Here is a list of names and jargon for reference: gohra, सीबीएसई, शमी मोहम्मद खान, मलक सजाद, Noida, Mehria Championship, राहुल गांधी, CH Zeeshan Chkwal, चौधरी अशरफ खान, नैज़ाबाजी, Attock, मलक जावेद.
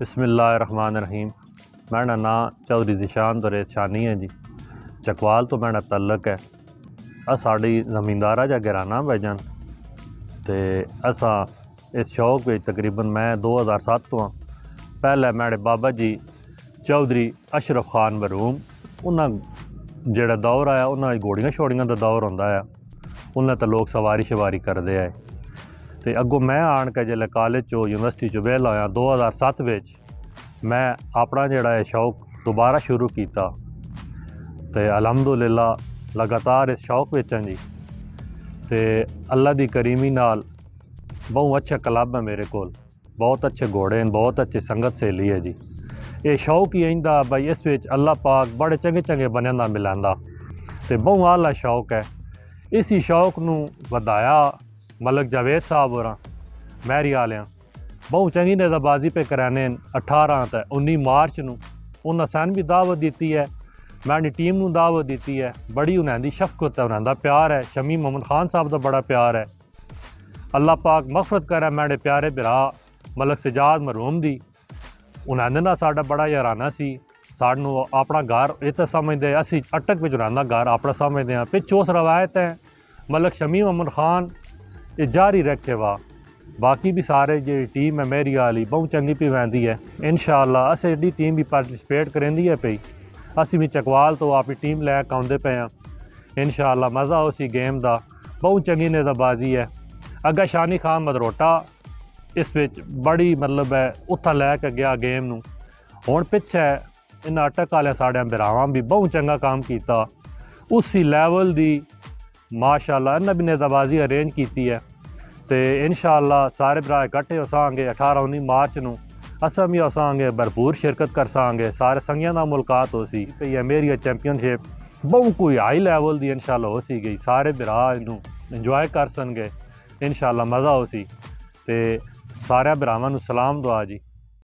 बिस्मिल्लाहिर्रहमानिर्रहीम। मेरा ना चौधरी ज़ीशान तो रेशानी है जी, चकवाल तो मेरा तलक है। साड़ी जमींदारा जा घराना भाईजान ते असा इस शौक में तकरीबन मैं 2007 तो हाँ। पहले मेरे बाबा जी चौधरी अशरफ खान बरूम उन्हें जोड़ा दौर आया, उन्हें घोड़ियाँ छोड़ियाँ का दौर आता है, उन्हें तो लोग सवारी शवारी करते आए। तो अगों मैं आन के जिले कॉलेज चो यूनिवर्सिटी चो वेल आया 2007 में मैं अपना जोड़ा है शौक दोबारा शुरू किया। तो अलहमदुलिल्लाह लगातार इस शौक में जी तो अल्लाह की करीमी नाल बहुत अच्छा क्लब है मेरे को, बहुत अच्छे घोड़े हैं, बहुत अच्छी संगत सहेली है जी। ये शौक ही इंदा भाई इस विच अल्लाह पाक बड़े चंगे चंगे बनिया मिलांदा तो बहुत आला शौक है। इसी शौक नू वधाया मलक जावेद साहब होर महरिया आलियाँ बहुत चंगी नैज़ाबाजी पे कराने 18 ते 19 मार्च नू उन्हें सन भी दावत दी है, मैंने टीम नू दावत दी है। बड़ी उन्हें शफकत है, उन्हें प्यार है, शमी मोहम्मद खान साहब का बड़ा प्यार है। अल्लाह पाक मगफरत करे मेरे प्यारे बिरा मलक सजाद मरूम दी, उन्हें ना साडा बड़ा याराना सी। सानू अपना घर इतना समझते असी अटक में उन्हें घर अपना समझते हैं। पिछो उस रवायत है मलक शमी मोहम्मद खान ये जारी रखे वा, बाकी भी सारे जी टीम है महरिया वाली बहुत चंगी पीवेंदी है। इंशाअल्लाह अस एडी टीम भी पार्टिसिपेट करेंदी है पई, असी भी चकवाल तो आपकी टीम लैके आउंदे पे हाँ। इंशाअल्लाह मज़ा उस गेम का, बहुत चंगी नैज़ाबाजी है। अगर शानी खान मदरोटा इस विच बड़ी मतलब है उत्था लैके गया गेम नू। हुण पिछे इन्हां अटक वाले साढ़े बिरावान भी बहुत चंगा काम किया, उसी लैवल दी माशाल्लाह इन्हें भी नैज़ाबाजी अरेंज की है। तो इंशाअल्लाह सारे भरा इकट्ठे उसांगे 18-19 मार्च नू असां भी उसांगे भरपूर शिरकत कर सांगे। सारे संगियां दा मुलाकात हो सी ते ये मेहरिया चैंपियनशिप बहुत कोई हाई लैवल दी इंशाअल्लाह हो सी गई, सारे भरा इनू इंजॉय कर सनगे इंशाअल्लाह मज़ा हो सी। ते सारे भरावां नू सलाम दुआ जी।